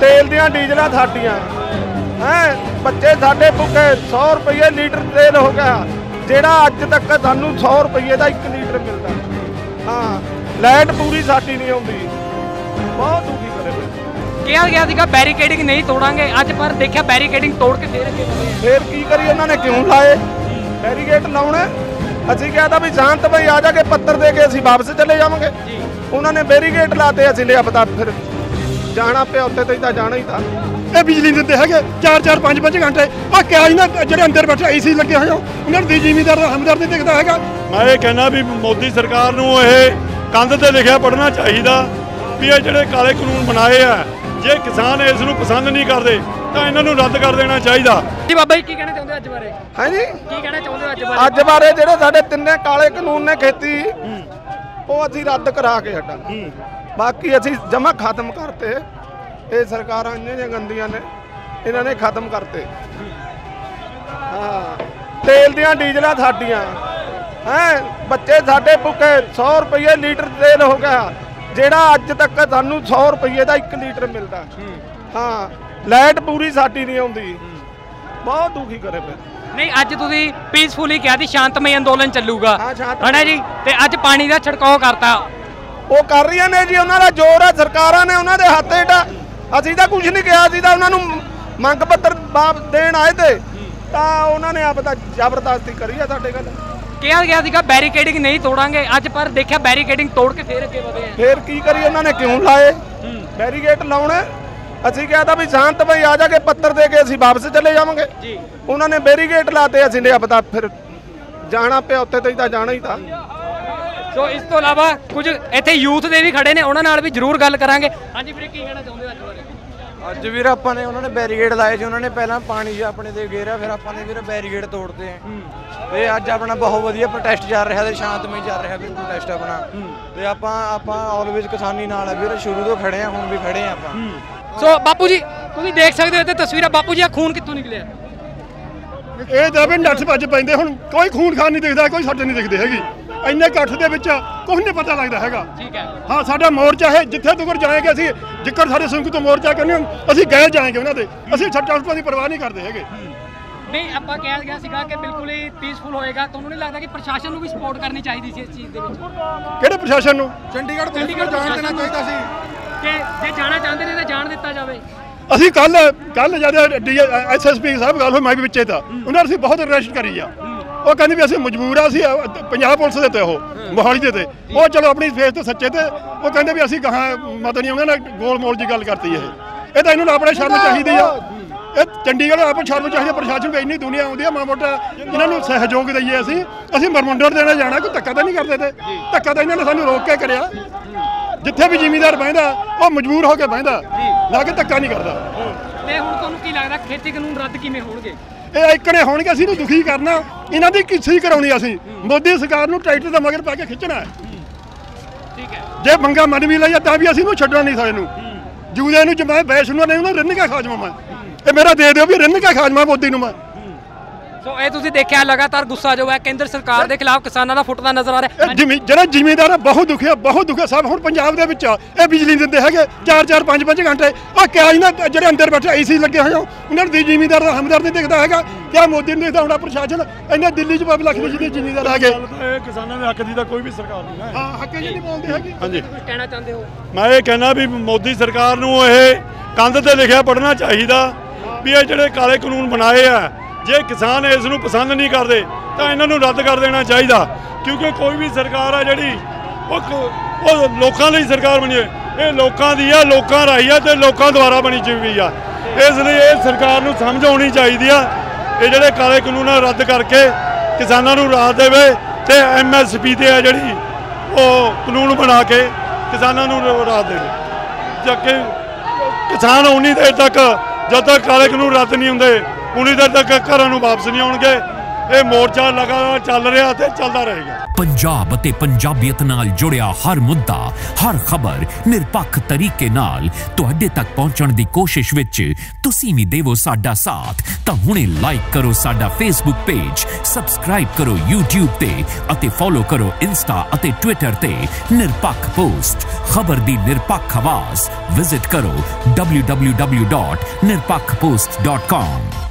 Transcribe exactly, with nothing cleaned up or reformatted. तेल दियां डीजल साडियां हैं, बच्चे साडे भुखे, सौ रुपये लीटर तेल हो गया जेड़ा अज तक सानू सौ रुपये का एक लीटर मिलता। हाँ, लाइट पूरी साडी नहीं आउंदी, बहुत दुखी करे। क्या गया सीगा बैरीकेडिंग नहीं तोड़ांगे अज, पर देखिया बैरीकेडिंग तोड़ के दे रहे। फिर की करिए, उन्होंने क्यों लाए बैरीकेड लाने? असीं कहा था भी शांत भाई आ जाके पत्तर दे के असीं वापस चले जावांगे। उन्होंने बैरीकेड लाते, असीं लिया पता फिर जाना पे उत्ते तो ही था, जाना ही था। ये बिजली देते हैं चार चार पाँच पाँच घंटे, आ क्या ही ना जो अंदर बैठे ए सी लगे हुए उन्होंने जिमीदार का हमदर्द नहीं दिखता है। मैं ये कहना भी मोदी सरकार को यह कंध से लिखा पढ़ना चाहिए भी ये जोड़े काले कानून बनाए हैं, जे किसान इस पसंद नहीं करते तो इन्हों रद्द कर देना चाहिए। जी बाबा जी की कहना चाहते हो अज बारे? हाँ जी, की कहना चाहते हो अज बारे? जो साढ़े तिने काले कानून ने खेती वो असीं रद्द करा के हटा, बाकी असीं जमा खत्म करते। ये सरकारां इन्हां गंदियां ने, इन्हां ने खत्म करते। हाँ, तेल दियां डीजलां साडियां हैं, बच्चे साडे भुखे, सौ रुपये लीटर तेल हो गया जेड़ा अज तक सानू सौ रुपये का एक लीटर मिलता। हाँ, लाइट पूरी साडी नहीं आउंदी, बहुत दुखी करे पे। नहीं अज तुसीं पीसफुली कहा सी शांतमई अंदोलन चलूगा है ना जी, ते अज पानी का छिड़काव करता। वो कर रही ने जी, उन्होंने जोर है सरकारों ने, उन्होंने हाथ हेठ। असी तो कुछ नहीं कहा, असी तो उन्होंने मंग पत्र वाप देन आए थे, तो उन्होंने आप जबरदस्ती करी है साढ़े गल। कहा गया सीगा बैरीकेडिंग नहीं तोड़ांगे अज, पर देखिया बैरीकेडिंग तोड़ के फिर अगे वधे। फिर की करिए, उन्होंने क्यों लाए बैरीकेड लाने? असी कहा था भी शांत भाई आ जाके पत्तर दे के असीं वापस चले जावांगे। उन्होंने बैरीकेड लाते, असीं लिया पता फिर जाना पे उत्ते तो ही था, जाना ही था। तो इस तो अलावा कुछ इतने यूथ के भी खड़े ने, उन्होंने भी जरूर गल करांगे। हाँ जी वीर, की कहना चाहते हो अज वीर? अपने उन्होंने बैरीकेड लाए थे, उन्होंने पहला पानी अपने दे घेरा, फिर अपने वीर बैरीकेड तोड़ते हैं। ये अज अपना बहुत वधिया प्रोटेस्ट चल रहा है, शांतमई चल रहा है प्रोटेस्ट अपना। तो आप आप ऑलवेज किसानी नाल वीर शुरू तो खड़े हैं, हुण भी खड़े हैं आप। सो बापू जी तुम देख सकते हो इतने तस्वीरें। बापू जी खून कितों निकलिया? ये तो भी नट्स भज पैंदे, हुण कोई खून खान नहीं दिखता, कोई सट नहीं दिखती हैगी। इन्ने कट्ठ के कुछ नहीं पता लगता है। हाँ, साडा मोर्चा है जिथे तक जाएंगे असीं, जिकर साडे संघ तो मोर्चा करने असीं गए जाएंगे उन्होंने, असीं सट्टा सुट्टा की परवाह नहीं करते है। नहीं आपका कहा गया सीगा कि बिल्कुल ही पीसफुल होएगा, तो उन्होंने लगता कि प्रशासन को भी सपोर्ट करनी चाहिए इस चीज़ के विच। किहड़े प्रशासन को? चंडीगढ़ चंडीगढ़ जान देना चाहिए सी कि जे जाना चाहते ने तो जान दिता जाए। असीं कल कल जब डी एस एस पी साहब गल हो, मैं भी विचे था, उन्होंने असीं बहुत रिक्वेस्ट करी आ। वो कहते भी असं मजबूर हाँ, पंजाब पुलिस देते हो मोहाली देते वो, चलो अपनी फेस तो सच्चे थे। वो कहते भी असं कहाँ मत नहीं आना, गोल मोल की गल करती है। ये तो इन्होंने अपने शर्म चाहिए है, चंडीगढ़ आप शर्म चाहिए। प्रशासन को इन्नी दुनिया आती है, माँ मोटा इन्होंने सहयोग दईए। असी असी मरमुंडर देने जाना, कोई धक्का तो नहीं करते थे। धक्का तो इन्होंने सानू रोक के कराया, जिथे भी जिमीदार बहदा वो मजबूर होकर बहदा, ना कि धक्का नहीं करता। तुहानू की लगदा खेती कानून रद्द किवें होणगे? ये एकड़े होणगे, असीं नूं दुखी करना, इन्हां दी किसी कराउणी। असीं मोदी सरकार नूं ट्रैक्टर दा मगर पा के खिंचना है, ठीक है। जे मंगा मन भी लईआ तां भी असीं नूं छड्डणा नहीं। सानूं जूदे नूं जमाए बैशनूं ने रिन्न के खा जावां, मैं ये मेरा दे दिओ भी रिन्न के खा जावां मोदी नूं मैं। सो ये तुसीं देखिआ लगातार गुस्सा जो है केंद्र सरकार दे खिलाफ किसानां दा फुटदा नज़र आ रहा है। जिहड़ा जिमीदार बहुत दुखी है, बहुत दुखी है साहब। हुण पंजाब दे विच ये बिजली दिंदे हैगे चार चार पाँच पाँच घंटे, आ क्या ही ना जिहड़े अंदर बैठे ए सी लगे होए उन्हां दी जिमीदार दा हमदर्द नहीं दिखदा हैगा। क्या मोदी नूं दिखदा होणा प्रशासन? इन्ने दिल्ली च पाँच लख बिजली जिमीदार आ गए, किसानां दे हक दी तां कोई भी सरकार नहीं है। हां, हक जी नहीं बोलदी हैगी। हां जी, कहना चाहते हो? मैं ये कहना भी मोदी सरकार नूं ये कंध ते लिखिआ पढ़ना चाहीदा भी ये जिहड़े काले कानून बनाए आ, जे किसान इस पसंद नहीं करते तो इन्हों रद्द कर देना चाहिए। क्योंकि कोई भी सरकार है जी वो लोगों लिए सरकार बनी है, ये लोगों की है, लोगों राही है, तो लोगों द्वारा बनी हुई है। इसलिए ये सरकार समझ आनी चाहिए है, ये जोड़े काले कानून रद्द करके किसानों को राहत देवे। तो एम एस पी से है जी वो कानून बना के किसानों को राहत देवे, जबकि किसान उन्नी देर तक जब तक काले कानून रद्द नहीं होंगे उन्नी देर तक घरों वापस नहीं आउणगे। ਇਹ ਮੋਰਚਾ ਲਗਾਤਾਰ ਚੱਲ ਰਿਹਾ ਤੇ ਚੱਲਦਾ ਰਹੇਗਾ। पंजाब अते पंजाबियत नाल जुड़िया हर मुद्दा हर खबर निरपक्ष तरीके नाल तुहाडे तक पहुंचण दी कोशिश विच तुसीं वी देवो साडा साथ तां हुणे लाइक करो साडा फेसबुक पेज, सबसक्राइब करो यूट्यूब ते अते फॉलो करो इंस्टा अते ट्विटर ते निरपक्ष पोस्ट। खबर दी निरपक्ष आवाज़ विजिट करो W W W dot Nirpaksh post dot com.